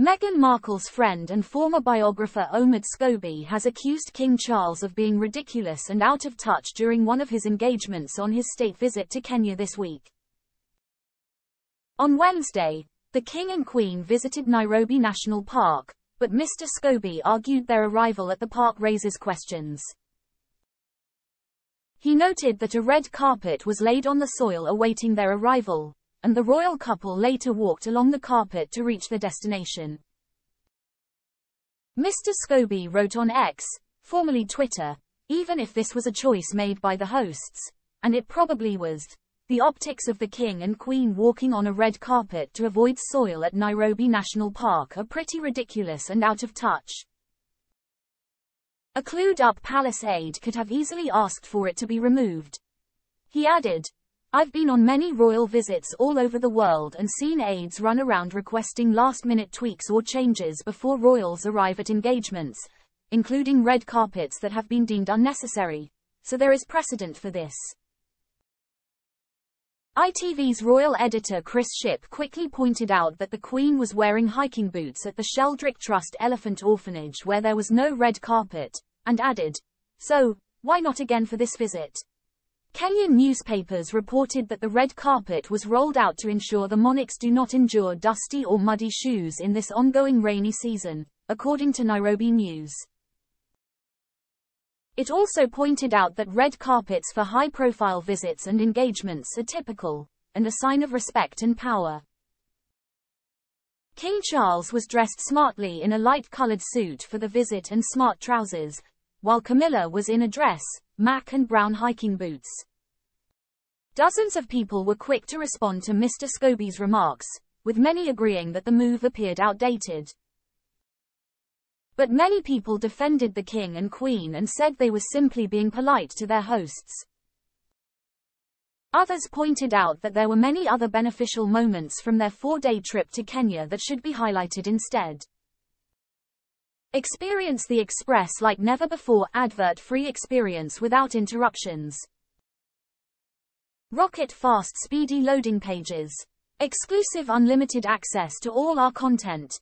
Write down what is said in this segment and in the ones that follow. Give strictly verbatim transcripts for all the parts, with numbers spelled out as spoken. Meghan Markle's friend and former biographer Omid Scobie has accused King Charles of being ridiculous and out of touch during one of his engagements on his state visit to Kenya this week. On Wednesday, the King and Queen visited Nairobi National Park, but Mister Scobie argued their arrival at the park raises questions. He noted that a red carpet was laid on the soil awaiting their arrival, and the royal couple later walked along the carpet to reach their destination. Mister Scobie wrote on X, formerly Twitter, "Even if this was a choice made by the hosts, and it probably was, the optics of the King and Queen walking on a red carpet to avoid soil at Nairobi National Park are pretty ridiculous and out of touch." A clued-up palace aide could have easily asked for it to be removed. He added, "I've been on many royal visits all over the world and seen aides run around requesting last-minute tweaks or changes before royals arrive at engagements, including red carpets that have been deemed unnecessary, so there is precedent for this." I T V's royal editor Chris Shipp quickly pointed out that the Queen was wearing hiking boots at the Sheldrick Trust Elephant Orphanage where there was no red carpet, and added, "So, why not again for this visit?" Kenyan newspapers reported that the red carpet was rolled out to ensure the monarchs do not endure dusty or muddy shoes in this ongoing rainy season, according to Nairobi News. It also pointed out that red carpets for high-profile visits and engagements are typical, and a sign of respect and power. King Charles was dressed smartly in a light-colored suit for the visit and smart trousers, while Camilla was in a dress, mac and brown hiking boots. Dozens of people were quick to respond to Mister Scobie's remarks, with many agreeing that the move appeared outdated. But many people defended the King and Queen and said they were simply being polite to their hosts. Others pointed out that there were many other beneficial moments from their four-day trip to Kenya that should be highlighted instead. Experience the express like never before advert-free experience without interruptions. Rocket fast speedy loading pages. Exclusive unlimited access to all our content.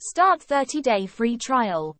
Start thirty-day free trial.